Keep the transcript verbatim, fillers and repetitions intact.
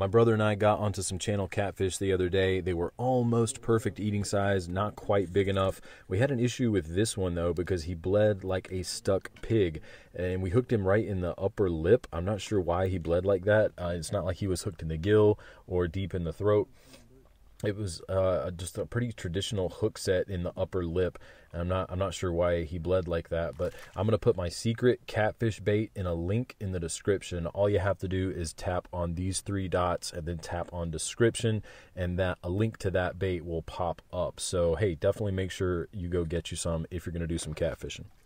My brother and I got onto some channel catfish the other day. They were almost perfect eating size, not quite big enough. We had an issue with this one though because he bled like a stuck pig, and we hooked him right in the upper lip. I'm not sure why he bled like that. Uh, it's not like he was hooked in the gill or deep in the throat. It was uh, just a pretty traditional hook set in the upper lip. And I'm not I'm not sure why he bled like that, but I'm going to put my secret catfish bait in a link in the description. All you have to do is tap on these three dots and then tap on description, and that a link to that bait will pop up. So, hey, definitely make sure you go get you some if you're going to do some catfishing.